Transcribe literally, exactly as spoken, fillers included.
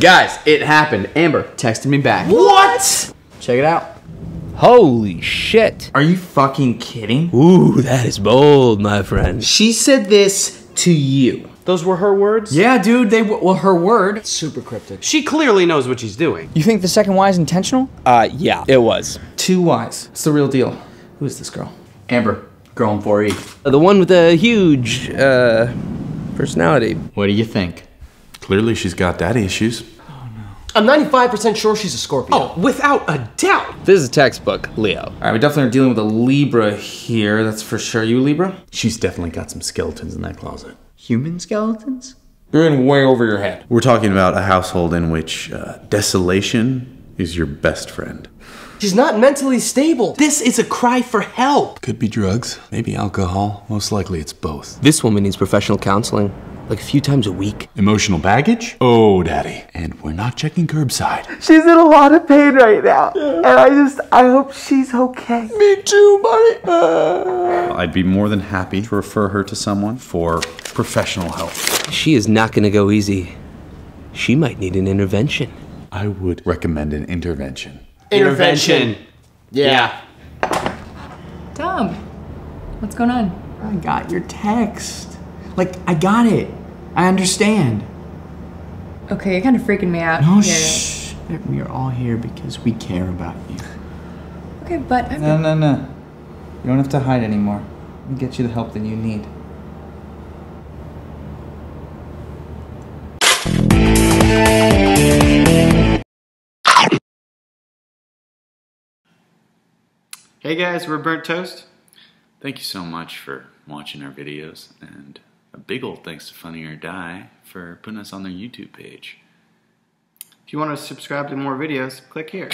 Guys, it happened. Amber texted me back. What? Check it out. Holy shit. Are you fucking kidding? Ooh, that is bold, my friend. She said this to you. Those were her words? Yeah, dude, they were, well, her word. Super cryptic. She clearly knows what she's doing. You think the second Y is intentional? Uh, yeah, it was. Two Ys. It's the real deal. Who is this girl? Amber, girl in four E. The one with the huge, uh, personality. What do you think? Clearly she's got daddy issues. Oh no. I'm ninety-five percent sure she's a Scorpio. Oh, without a doubt. This is a textbook, Leo. All right, we definitely are dealing with a Libra here, that's for sure. You Libra? She's definitely got some skeletons in that closet. Human skeletons? You're in way over your head. We're talking about a household in which uh, desolation is your best friend. She's not mentally stable. This is a cry for help. Could be drugs, maybe alcohol. Most likely it's both. This woman needs professional counseling, like a few times a week. Emotional baggage? Oh, daddy. And we're not checking curbside. She's in a lot of pain right now. Yeah. And I just, I hope she's okay. Me too, buddy. Uh... I'd be more than happy to refer her to someone for professional help. She is not gonna go easy. She might need an intervention. I would recommend an intervention. Intervention. Yeah. Tom, what's going on? I got your text. Like, I got it. I understand. Okay, you're kind of freaking me out. No, yeah. Shh. We are all here because we care about you. Okay, but I'm... No, no, no. You don't have to hide anymore. We'll get you the help that you need. Hey guys, we're Burnt Toast. Thank you so much for watching our videos, and a big old thanks to Funny or Die for putting us on their YouTube page. If you want to subscribe to more videos, click here.